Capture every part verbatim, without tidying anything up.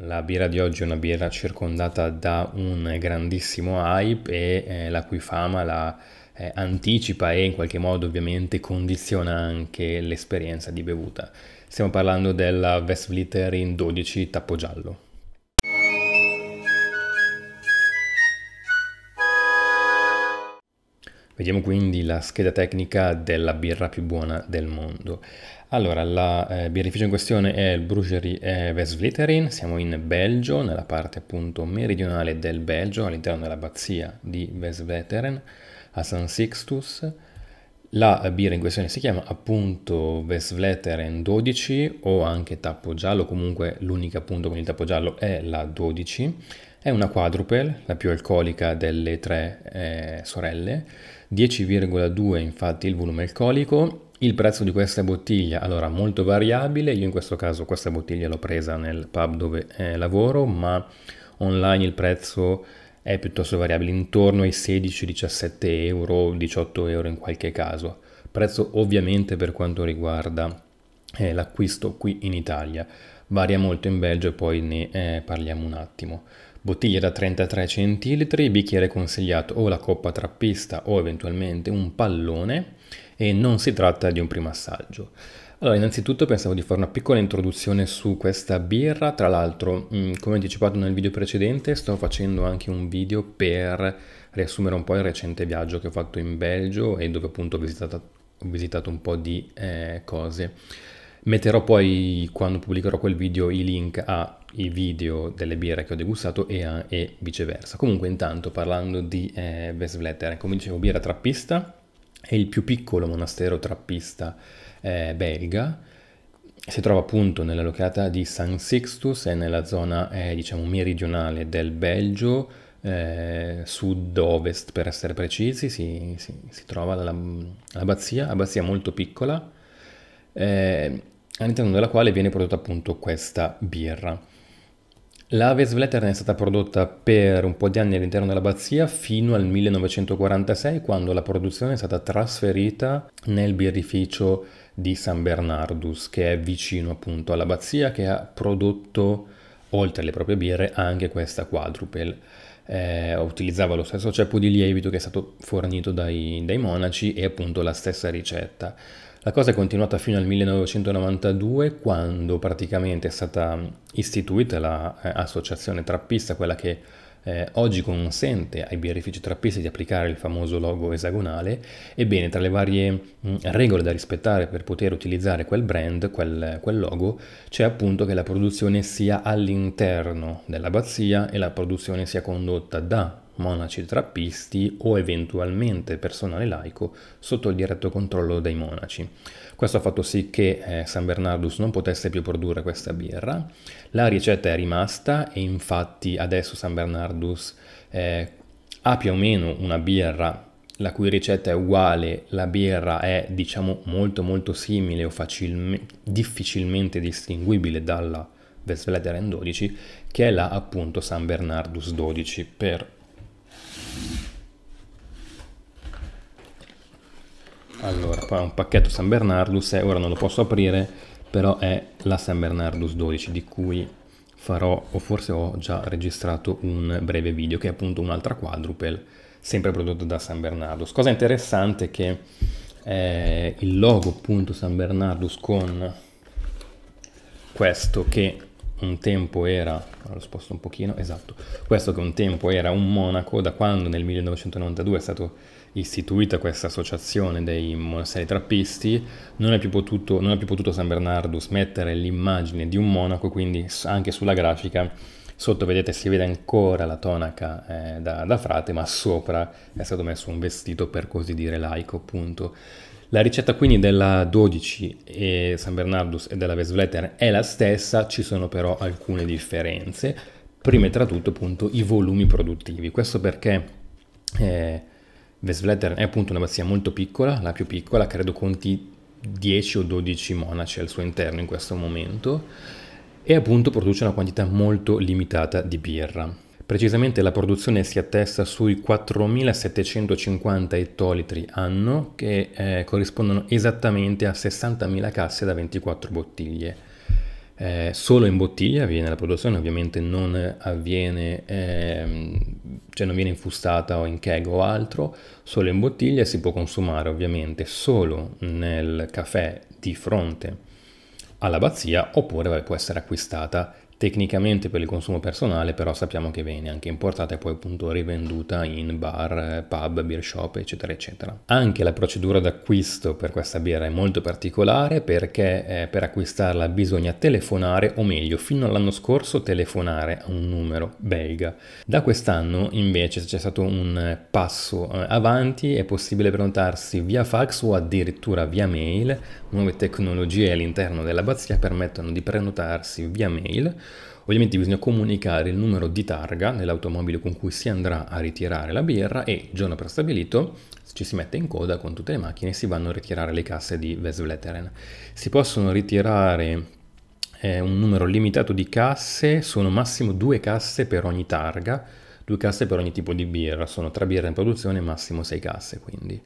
La birra di oggi è una birra circondata da un grandissimo hype e eh, la cui fama la eh, anticipa e in qualche modo ovviamente condiziona anche l'esperienza di bevuta. Stiamo parlando della Westvleteren dodici tappo giallo. Vediamo quindi la scheda tecnica della birra più buona del mondo. Allora, la eh, birrificio in questione è il Bruggerie eh, Westvleteren, siamo in Belgio, nella parte appunto meridionale del Belgio, all'interno dell'abbazia di Westvleteren, a San Sixtus. La birra in questione si chiama appunto Westvleteren dodici o anche tappo giallo, comunque l'unica appunto con il tappo giallo è la dodici. È una quadrupel, la più alcolica delle tre eh, sorelle, dieci virgola due infatti il volume alcolico. Il prezzo di questa bottiglia, allora, molto variabile. Io in questo caso questa bottiglia l'ho presa nel pub dove eh, lavoro, ma online il prezzo è piuttosto variabile, intorno ai sedici diciassette euro, diciotto euro in qualche caso. Prezzo ovviamente per quanto riguarda eh, l'acquisto qui in Italia. Varia molto in Belgio e poi ne eh, parliamo un attimo. Bottiglia da trentatré centilitri, bicchiere consigliato o la coppa trappista o eventualmente un pallone, e non si tratta di un primo assaggio. Allora, innanzitutto pensavo di fare una piccola introduzione su questa birra. Tra l'altro, come anticipato nel video precedente, sto facendo anche un video per riassumere un po' il recente viaggio che ho fatto in Belgio e dove appunto ho visitato, ho visitato un po' di eh, cose. Metterò poi, quando pubblicherò quel video, i link ai video delle birre che ho degustato e, a, e viceversa. Comunque, intanto, parlando di eh, Westvleteren, come dicevo, birra trappista, è il più piccolo monastero trappista eh, belga. Si trova appunto nella località di San Sixtus, è nella zona eh, diciamo meridionale del Belgio, eh, sud-ovest per essere precisi. Si, si, si trova l'abbazia, abbazia molto piccola, Eh, all'interno della quale viene prodotta appunto questa birra. La Westvleteren è stata prodotta per un po' di anni all'interno dell'abbazia fino al millenovecentoquarantasei, quando la produzione è stata trasferita nel birrificio di San Bernardus, che è vicino appunto all'abbazia, che ha prodotto, oltre alle proprie birre, anche questa quadrupel. Eh, utilizzava lo stesso ceppo di lievito che è stato fornito dai, dai monaci e appunto la stessa ricetta. La cosa è continuata fino al millenovecentonovantadue, quando praticamente è stata istituita l'associazione trappista, quella che eh, oggi consente ai birrifici trappisti di applicare il famoso logo esagonale. Ebbene, tra le varie mh, regole da rispettare per poter utilizzare quel brand, quel, quel logo, c'è appunto che la produzione sia all'interno dell'abbazia e la produzione sia condotta da monaci trappisti o eventualmente personale laico sotto il diretto controllo dei monaci. Questo ha fatto sì che eh, San Bernardus non potesse più produrre questa birra. La ricetta è rimasta e infatti adesso San Bernardus eh, ha più o meno una birra la cui ricetta è uguale. La birra è, diciamo, molto molto simile o difficilmente distinguibile dalla Westvleteren dodici, che è la appunto San Bernardus dodici per... Allora, qua è un pacchetto San Bernardus, eh, ora non lo posso aprire, però è la San Bernardus dodici, di cui farò, o forse ho già registrato un breve video, che è appunto un'altra quadrupel, sempre prodotta da San Bernardus. Cosa interessante è che eh, il logo appunto San Bernardus con questo che un tempo era, lo sposto un pochino, esatto, questo che un tempo era un monaco, da quando nel millenovecentonovantadue è stata istituita questa associazione dei monasteri trappisti, non è più potuto, non è più potuto San Bernardus mettere l'immagine di un monaco, quindi anche sulla grafica sotto vedete si vede ancora la tonaca eh, da, da frate, ma sopra è stato messo un vestito per così dire laico appunto. La ricetta quindi della dodici e San Bernardus e della Westvleteren è la stessa, ci sono però alcune differenze, prime tra tutto appunto i volumi produttivi. Questo perché eh, Westvleteren è appunto un'abbazia molto piccola, la più piccola, credo conti dieci o dodici monaci al suo interno in questo momento, e appunto produce una quantità molto limitata di birra. Precisamente la produzione si attesta sui quattromilasettecentocinquanta ettolitri anno, che eh, corrispondono esattamente a sessantamila casse da ventiquattro bottiglie. eh, solo in bottiglia avviene la produzione, ovviamente non avviene, eh, cioè non viene infustata o in keg o altro, solo in bottiglia, si può consumare ovviamente solo nel caffè di fronte all'abbazia, oppure può essere acquistata tecnicamente per il consumo personale, però sappiamo che viene anche importata e poi appunto rivenduta in bar, pub, beer shop, eccetera eccetera. Anche la procedura d'acquisto per questa birra è molto particolare, perché eh, per acquistarla bisogna telefonare, o meglio fino all'anno scorso telefonare a un numero belga. Da quest'anno invece c'è stato un passo eh, avanti, è possibile prenotarsi via fax o addirittura via mail. Nuove tecnologie all'interno dell'abbazia permettono di prenotarsi via mail. Ovviamente bisogna comunicare il numero di targa dell'automobile con cui si andrà a ritirare la birra e il giorno prestabilito ci si mette in coda con tutte le macchine e si vanno a ritirare le casse di Westvleteren. Si possono ritirare eh, un numero limitato di casse, sono massimo due casse per ogni targa, due casse per ogni tipo di birra, sono tre birre in produzione, massimo sei casse quindi.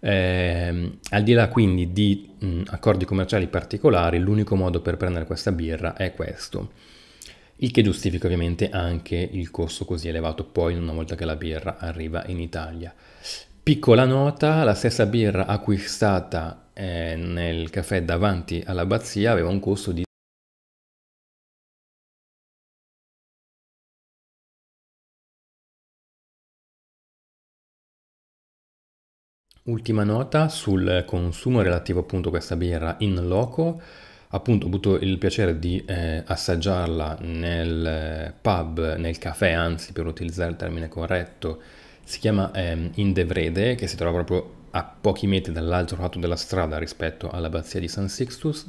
Eh, al di là quindi di mh, accordi commerciali particolari, l'unico modo per prendere questa birra è questo, il che giustifica ovviamente anche il costo così elevato poi una volta che la birra arriva in Italia. Piccola nota, la stessa birra acquistata eh, nel caffè davanti all'abbazia aveva un costo di . Ultima nota sul consumo relativo appunto a questa birra in loco, appunto ho avuto il piacere di eh, assaggiarla nel pub, nel caffè anzi per utilizzare il termine corretto, si chiama eh, In De Vrede, che si trova proprio a pochi metri dall'altro lato della strada rispetto all'abbazia di San Sixtus.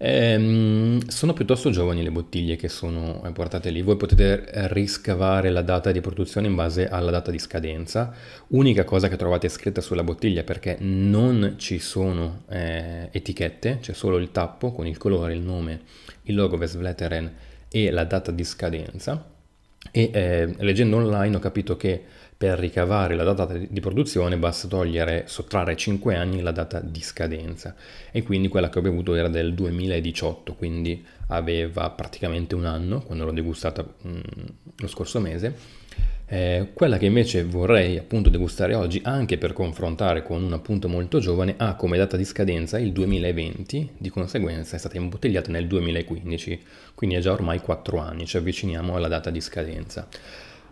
Eh, sono piuttosto giovani le bottiglie che sono portate lì, voi potete riscavare la data di produzione in base alla data di scadenza, unica cosa che trovate scritta sulla bottiglia perché non ci sono eh, etichette, c'è solo il tappo con il colore, il nome, il logo Westvleteren e la data di scadenza. E eh, leggendo online ho capito che per ricavare la data di produzione basta togliere, sottrarre cinque anni la data di scadenza, e quindi quella che ho bevuto era del duemiladiciotto, quindi aveva praticamente un anno quando l'ho degustata mh, lo scorso mese. Eh, quella che invece vorrei appunto degustare oggi, anche per confrontare con una appunto molto giovane, ha come data di scadenza il duemilaventi, di conseguenza è stata imbottigliata nel duemilaquindici, quindi è già ormai quattro anni, ci avviciniamo alla data di scadenza.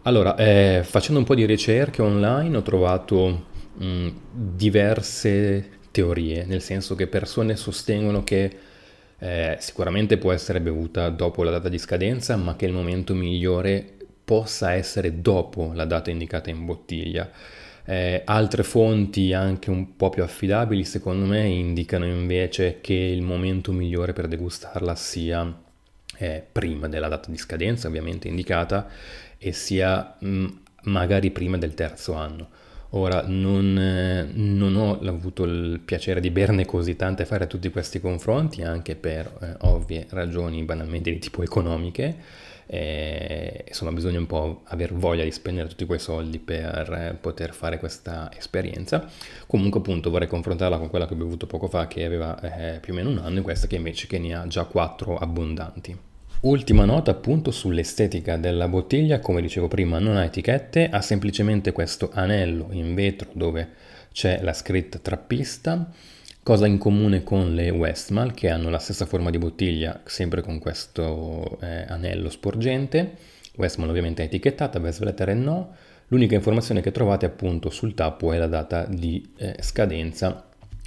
Allora, eh, facendo un po' di ricerche online ho trovato mh, diverse teorie, nel senso che persone sostengono che eh, sicuramente può essere bevuta dopo la data di scadenza, ma che il momento migliore possa essere dopo la data indicata in bottiglia. Eh, altre fonti anche un po' più affidabili secondo me indicano invece che il momento migliore per degustarla sia eh, prima della data di scadenza ovviamente indicata e sia mh, magari prima del terzo anno. Ora non, eh, non ho avuto il piacere di berne così tante e fare tutti questi confronti anche per eh, ovvie ragioni banalmente di tipo economiche. E insomma bisogna un po' aver voglia di spendere tutti quei soldi per poter fare questa esperienza. Comunque appunto vorrei confrontarla con quella che ho bevuto poco fa che aveva eh, più o meno un anno, e questa che invece che ne ha già quattro abbondanti. Ultima nota appunto sull'estetica della bottiglia, come dicevo prima non ha etichette, ha semplicemente questo anello in vetro dove c'è la scritta trappista, cosa in comune con le Westmal che hanno la stessa forma di bottiglia sempre con questo eh, anello sporgente. Westmal ovviamente è etichettata, Westvleteren no, l'unica informazione che trovate appunto sul tappo è la data di eh, scadenza,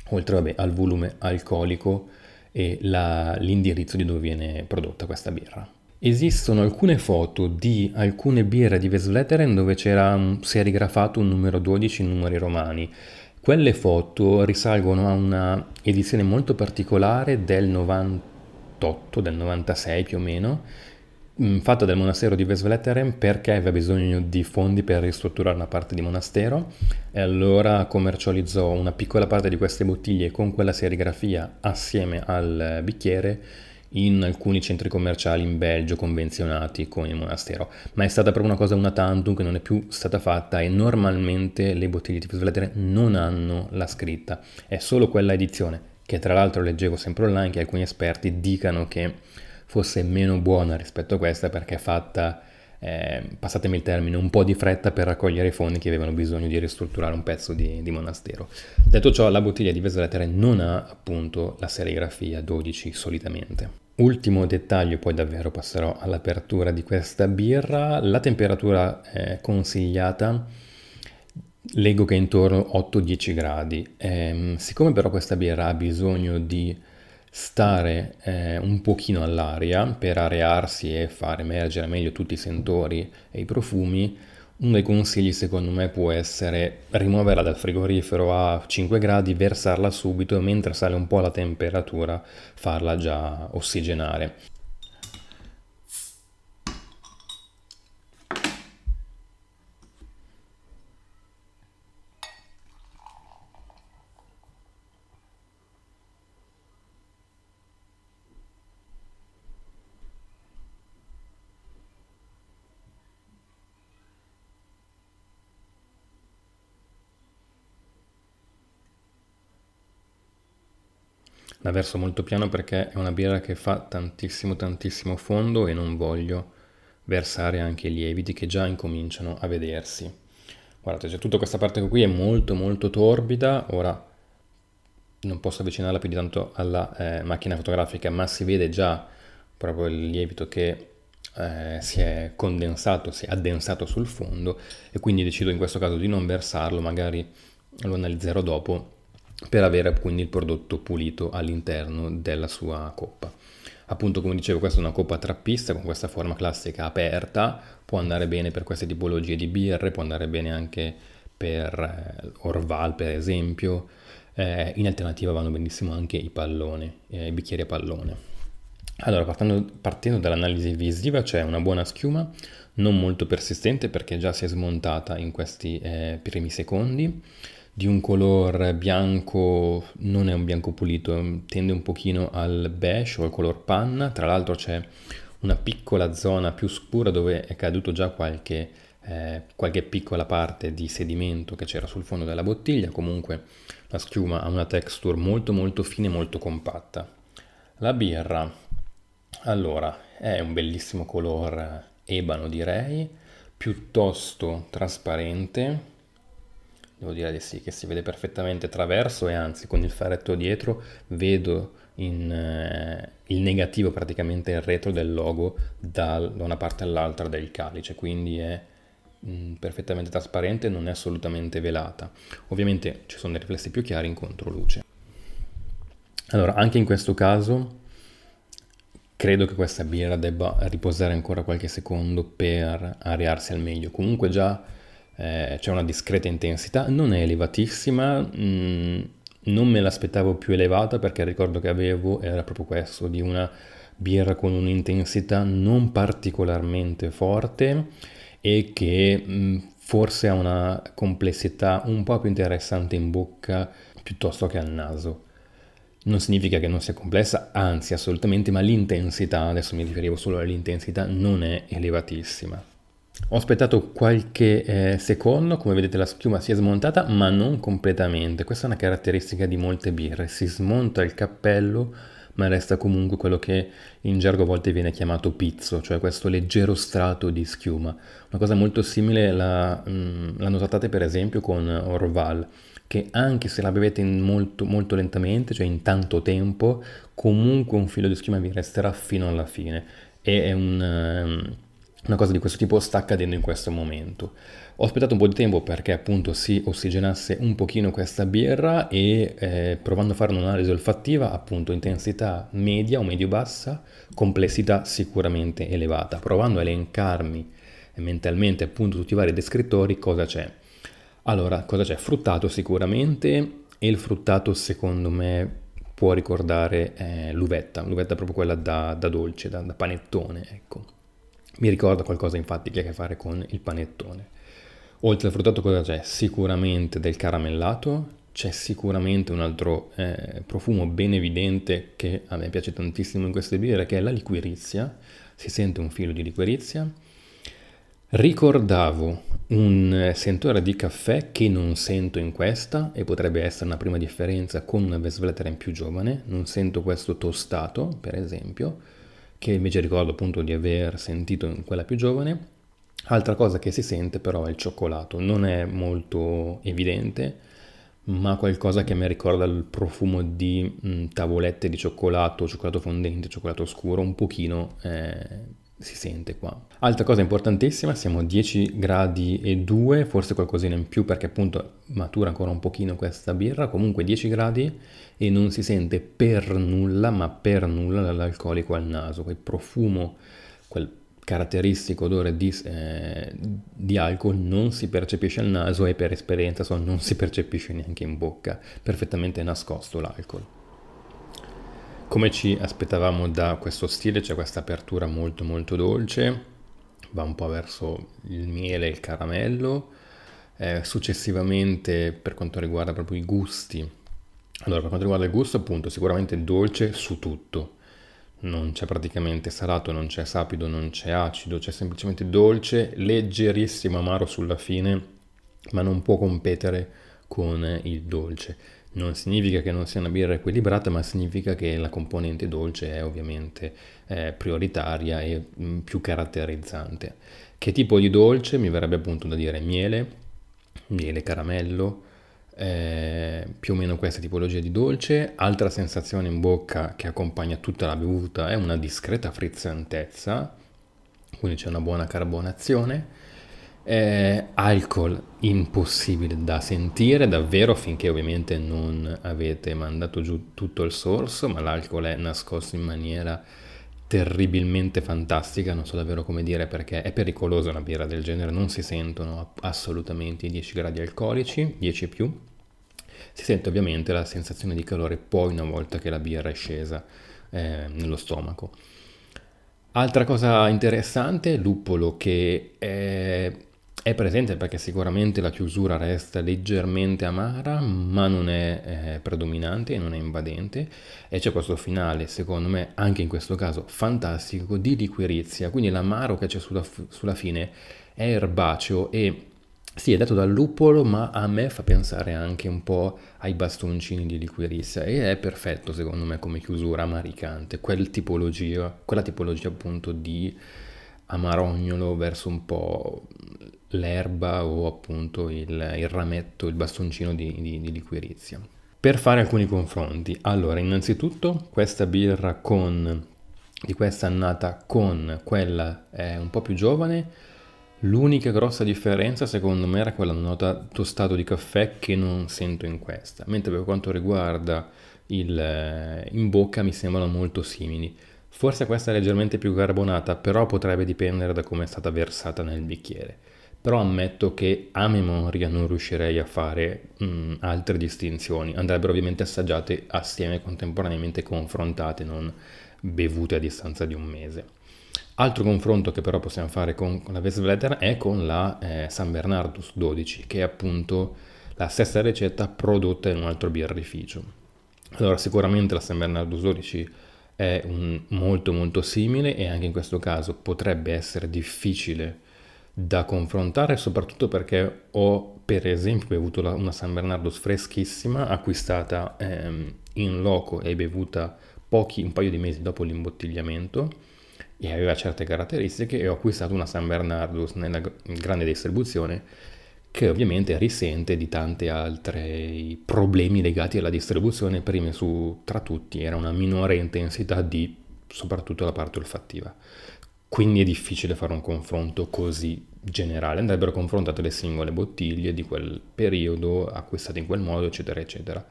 oltre vabbè, al volume alcolico e l'indirizzo di dove viene prodotta questa birra. Esistono alcune foto di alcune birre di Westvleteren dove c'era serigrafato un numero dodici in numeri romani. Quelle foto risalgono a una edizione molto particolare del novantotto, del novantasei più o meno, fatta dal monastero di Westvleteren perché aveva bisogno di fondi per ristrutturare una parte di monastero, e allora commercializzò una piccola parte di queste bottiglie con quella serigrafia assieme al bicchiere in alcuni centri commerciali in Belgio convenzionati con il monastero, ma è stata proprio una cosa una tantum che non è più stata fatta, e normalmente le bottiglie di Westvleteren non hanno la scritta, è solo quella edizione che tra l'altro leggevo sempre online che alcuni esperti dicano che fosse meno buona rispetto a questa, perché è fatta, eh, passatemi il termine, un po' di fretta per raccogliere i fondi che avevano bisogno di ristrutturare un pezzo di, di monastero. Detto ciò, la bottiglia di Westvleteren non ha appunto la serigrafia dodici solitamente. Ultimo dettaglio, poi davvero passerò all'apertura di questa birra. La temperatura eh, consigliata, leggo che è intorno otto dieci gradi. Eh, siccome però questa birra ha bisogno di stare eh, un pochino all'aria per arearsi e far emergere meglio tutti i sentori e i profumi, uno dei consigli secondo me può essere rimuoverla dal frigorifero a cinque gradi, versarla subito e mentre sale un po' la temperatura farla già ossigenare. La verso molto piano perché è una birra che fa tantissimo tantissimo fondo e non voglio versare anche i lieviti che già incominciano a vedersi. Guardate, cioè, tutta questa parte qui è molto molto torbida. Ora non posso avvicinarla più di tanto alla eh, macchina fotografica, ma si vede già proprio il lievito che eh, si è condensato, si è addensato sul fondo, e quindi decido in questo caso di non versarlo, magari lo analizzerò dopo, per avere quindi il prodotto pulito all'interno della sua coppa. Appunto, come dicevo, questa è una coppa trappista con questa forma classica aperta, può andare bene per queste tipologie di birre, può andare bene anche per Orval per esempio, eh, in alternativa vanno benissimo anche i palloni, eh, i bicchieri a pallone. Allora, partendo, partendo dall'analisi visiva, c'è una buona schiuma, non molto persistente perché già si è smontata in questi eh, primi secondi, di un color bianco, non è un bianco pulito, tende un pochino al beige o al color panna. Tra l'altro c'è una piccola zona più scura dove è caduto già qualche, eh, qualche piccola parte di sedimento che c'era sul fondo della bottiglia. Comunque la schiuma ha una texture molto molto fine e molto compatta. La birra, allora, è un bellissimo color ebano direi, piuttosto trasparente. Devo dire di sì, che si vede perfettamente attraverso, e anzi con il faretto dietro vedo in, eh, il negativo, praticamente il retro del logo da, da una parte all'altra del calice, quindi è mh, perfettamente trasparente, non è assolutamente velata. Ovviamente ci sono dei riflessi più chiari in controluce. Allora, anche in questo caso credo che questa birra debba riposare ancora qualche secondo per arearsi al meglio. Comunque già c'è una discreta intensità, non è elevatissima, mh, non me l'aspettavo più elevata perché il ricordo che avevo era proprio questo, di una birra con un'intensità non particolarmente forte e che mh, forse ha una complessità un po' più interessante in bocca piuttosto che al naso. Non significa che non sia complessa, anzi assolutamente, ma l'intensità, adesso mi riferivo solo all'intensità, non è elevatissima. Ho aspettato qualche eh, secondo, come vedete la schiuma si è smontata, ma non completamente. Questa è una caratteristica di molte birre, si smonta il cappello ma resta comunque quello che in gergo a volte viene chiamato pizzo, cioè questo leggero strato di schiuma. Una cosa molto simile la, mh, la notate per esempio con Orval, che anche se la bevete in molto, molto lentamente, cioè in tanto tempo, comunque un filo di schiuma vi resterà fino alla fine, e è un... Um, Una cosa di questo tipo sta accadendo in questo momento. Ho aspettato un po' di tempo perché appunto si ossigenasse un pochino questa birra e eh, provando a fare un'analisi olfattiva, appunto intensità media o medio-bassa, complessità sicuramente elevata. Provando a elencarmi mentalmente appunto tutti i vari descrittori, cosa c'è? Allora, cosa c'è? Fruttato sicuramente, e il fruttato secondo me può ricordare eh, l'uvetta, l'uvetta proprio quella da, da dolce, da, da panettone, ecco. Mi ricorda qualcosa infatti che ha a che fare con il panettone. Oltre al fruttato cosa c'è? Sicuramente del caramellato, c'è sicuramente un altro eh, profumo ben evidente che a me piace tantissimo in queste birre, che è la liquirizia, si sente un filo di liquirizia. Ricordavo un sentore di caffè che non sento in questa, e potrebbe essere una prima differenza con una Westvleteren più giovane, non sento questo tostato per esempio. che invece ricordo appunto di aver sentito in quella più giovane. Altra cosa che si sente però è il cioccolato, non è molto evidente, ma qualcosa che mi ricorda il profumo di mh, tavolette di cioccolato, cioccolato fondente, cioccolato scuro, un pochino eh, si sente qua. Altra cosa importantissima, siamo a dieci gradi e due, forse qualcosina in più perché appunto matura ancora un pochino questa birra, comunque dieci gradi e non si sente per nulla, ma per nulla dall'alcolico al naso, quel profumo, quel caratteristico odore di, eh, di alcol non si percepisce al naso e per esperienza so, non si percepisce neanche in bocca, perfettamente nascosto l'alcol. Come ci aspettavamo da questo stile, c'è questa apertura molto molto dolce, va un po' verso il miele e il caramello, eh, successivamente per quanto riguarda proprio i gusti, allora per quanto riguarda il gusto appunto sicuramente dolce su tutto, non c'è praticamente salato, non c'è sapido, non c'è acido, c'è semplicemente dolce, leggerissimo amaro sulla fine, ma non può competere con il dolce. Non significa che non sia una birra equilibrata, ma significa che la componente dolce è ovviamente eh, prioritaria e mh, più caratterizzante. Che tipo di dolce? Mi verrebbe appunto da dire miele, miele caramello, Eh, più o meno questa tipologia di dolce. Altra sensazione in bocca che accompagna tutta la bevuta è una discreta frizzantezza, quindi c'è una buona carbonazione, eh, alcol impossibile da sentire davvero finché ovviamente non avete mandato giù tutto il sorso, ma l'alcol è nascosto in maniera terribilmente fantastica, non so davvero come dire perché è pericolosa una birra del genere, non si sentono assolutamente i dieci gradi alcolici, dieci e più. Si sente ovviamente la sensazione di calore poi una volta che la birra è scesa eh, nello stomaco. Altra cosa interessante, luppolo che è, è presente perché sicuramente la chiusura resta leggermente amara ma non è eh, predominante e non è invadente, e c'è questo finale secondo me anche in questo caso fantastico di liquirizia, quindi l'amaro che c'è sulla, sulla fine è erbaceo e sì, è dato dal lupolo, ma a me fa pensare anche un po' ai bastoncini di liquirizia e è perfetto secondo me come chiusura amaricante, quel tipologia, quella tipologia appunto di amarognolo verso un po' l'erba o appunto il, il rametto, il bastoncino di, di, di liquirizia. Per fare alcuni confronti, allora innanzitutto questa birra con, di questa annata con quella è un po' più giovane. L'unica grossa differenza secondo me era quella nota tostato di caffè che non sento in questa, mentre per quanto riguarda il eh, in bocca mi sembrano molto simili. Forse questa è leggermente più carbonata, però potrebbe dipendere da come è stata versata nel bicchiere. Però ammetto che a memoria non riuscirei a fare mh, altre distinzioni, andrebbero ovviamente assaggiate assieme contemporaneamente, confrontate, non bevute a distanza di un mese. Altro confronto che però possiamo fare con, con la Westvleteren è con la eh, San Bernardus dodici, che è appunto la stessa ricetta prodotta in un altro birrificio. Allora sicuramente la San Bernardus dodici è un, molto molto simile e anche in questo caso potrebbe essere difficile da confrontare, soprattutto perché ho per esempio bevuto la, una San Bernardus freschissima acquistata ehm, in loco e bevuta pochi, un paio di mesi dopo l'imbottigliamento, e aveva certe caratteristiche, e ho acquistato una San Bernardus nella grande distribuzione che ovviamente risente di tanti altri problemi legati alla distribuzione, prime su tra tutti era una minore intensità di soprattutto la parte olfattiva, quindi è difficile fare un confronto così generale, andrebbero confrontate le singole bottiglie di quel periodo acquistate in quel modo eccetera eccetera.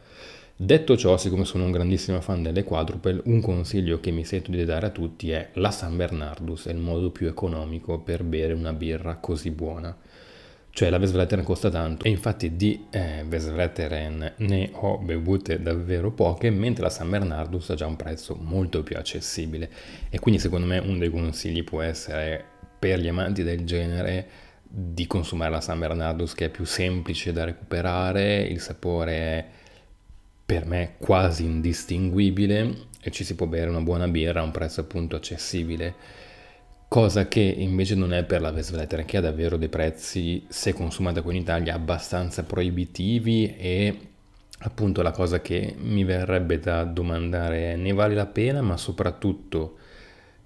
Detto ciò, siccome sono un grandissimo fan delle quadrupel, un consiglio che mi sento di dare a tutti è la San Bernardus, è il modo più economico per bere una birra così buona. Cioè la Westvleteren costa tanto, e infatti di eh, Westvleteren ne ho bevute davvero poche, mentre la San Bernardus ha già un prezzo molto più accessibile. E quindi secondo me uno dei consigli può essere, per gli amanti del genere, di consumare la San Bernardus che è più semplice da recuperare, il sapore è per me quasi indistinguibile e ci si può bere una buona birra a un prezzo appunto accessibile, cosa che invece non è per la Westvleteren, che ha davvero dei prezzi, se consumata qui in Italia, abbastanza proibitivi, e appunto la cosa che mi verrebbe da domandare è: ne vale la pena? Ma soprattutto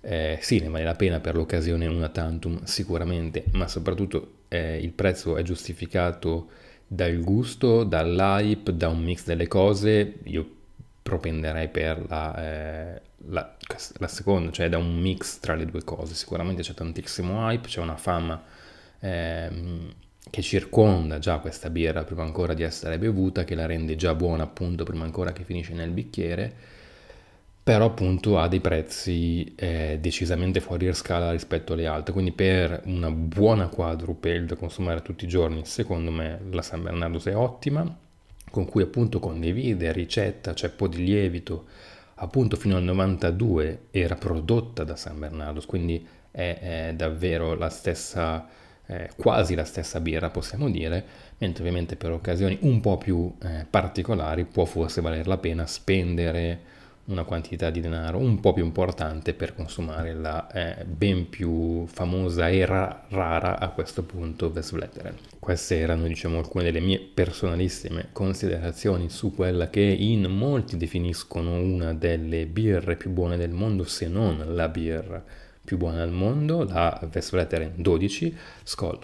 eh, sì, ne vale la pena per l'occasione una tantum sicuramente, ma soprattutto eh, il prezzo è giustificato dal gusto, dall'hype, da un mix delle cose. Io propenderei per la, eh, la, la seconda, cioè da un mix tra le due cose. Sicuramente c'è tantissimo hype, c'è una fama eh, che circonda già questa birra prima ancora di essere bevuta, che la rende già buona appunto prima ancora che finisce nel bicchiere, però appunto ha dei prezzi eh, decisamente fuori scala rispetto alle altre. Quindi per una buona quadrupel da consumare tutti i giorni, secondo me la San Bernardus è ottima, con cui appunto condivide ricetta, cioè po' di lievito, appunto fino al novantadue era prodotta da San Bernardus, quindi è, è davvero la stessa, eh, quasi la stessa birra possiamo dire, mentre ovviamente per occasioni un po' più eh, particolari può forse valer la pena spendere una quantità di denaro un po' più importante per consumare la eh, ben più famosa e ra rara a questo punto Westvleteren. Queste erano, diciamo, alcune delle mie personalissime considerazioni su quella che in molti definiscono una delle birre più buone del mondo, se non la birra più buona al mondo, la Westvleteren dodici. Skol!